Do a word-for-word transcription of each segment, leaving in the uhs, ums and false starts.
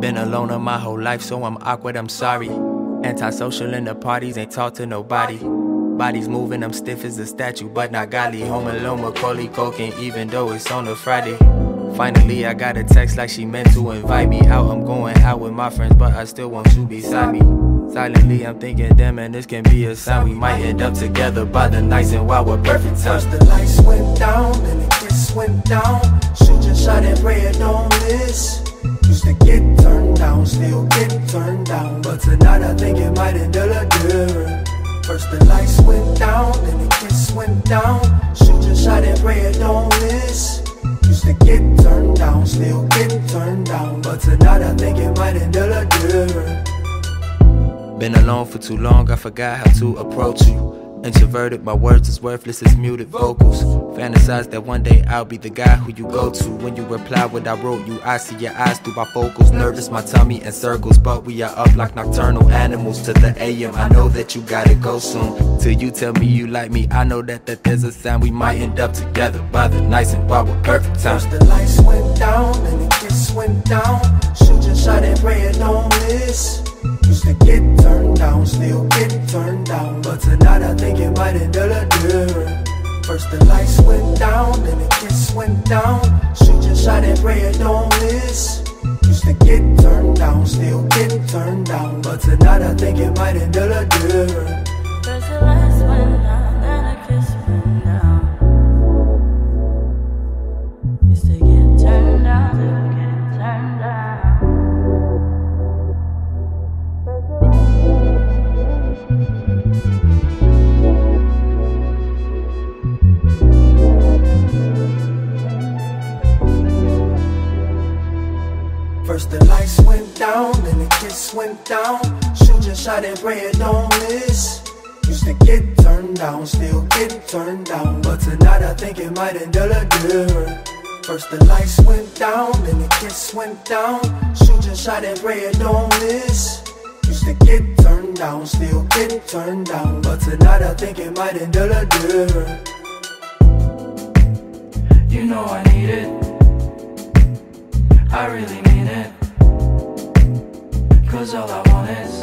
Been a loner my whole life, so I'm awkward, I'm sorry. Antisocial in the parties, ain't talk to nobody. Bodies moving, I'm stiff as a statue, but not golly. Home alone, Macaulay coking, even though it's on a Friday. Finally, I got a text like she meant to invite me out. I'm going out with my friends, but I still want you beside me. Silently, I'm thinking, damn, man, this can be a sign. We might end up together by the nights, and while we're perfect times. The lights went down, and the kiss went down. Shoot your shot and pray it don't miss. Used to get turned down, still get turned down, but tonight I think it might end up different. First the lights went down, then the kiss went down. Shoot your shot and pray it don't miss. Used to get turned down, still get turned down, but tonight I think it might end up different. Been alone for too long, I forgot how to approach you. Introverted, my words is worthless, it's muted vocals. Fantasize that one day I'll be the guy who you go to. When you reply what I wrote you, I see your eyes through my focals. Nervous, my tummy in circles, but we are up like nocturnal animals. To the A M, I know that you gotta go soon. Till you tell me you like me, I know that, that there's a sign. We might end up together by the nights and by we're perfect times. First the lights went down, and the kiss went down. Shoot your shot and pray it don't miss. Used to get turned down, still get turned down, but tonight I think it might end up different. First the lights went down, then the kiss went down. Shoot your shot and pray it don't miss. Used to get turned down, still get turned down, but tonight I think it might end up different. First the lights went down, then the kiss went down. Used to get turned down, still get turned down. First the lights went down, then the kiss went down. Shoot your shot and pray it don't miss. Used to get turned down, still get turned down, but tonight I think it might end up different. First the lights went down, then the kiss went down. Shoot your shot and pray it don't miss. Used to get turned down, still get turned down, but tonight I think it might end up different. You know I need it, I really mean it, cause all I want is.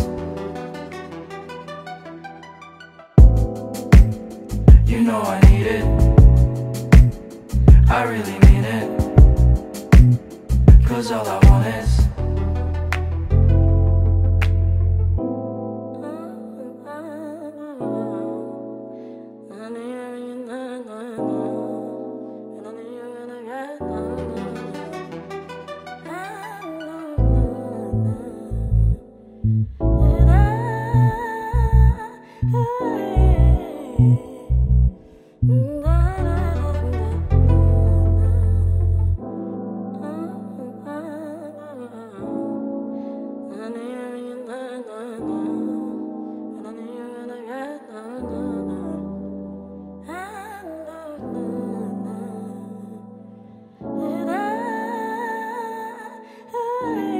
You know I need it, I really mean it, cause all I want is. Bye.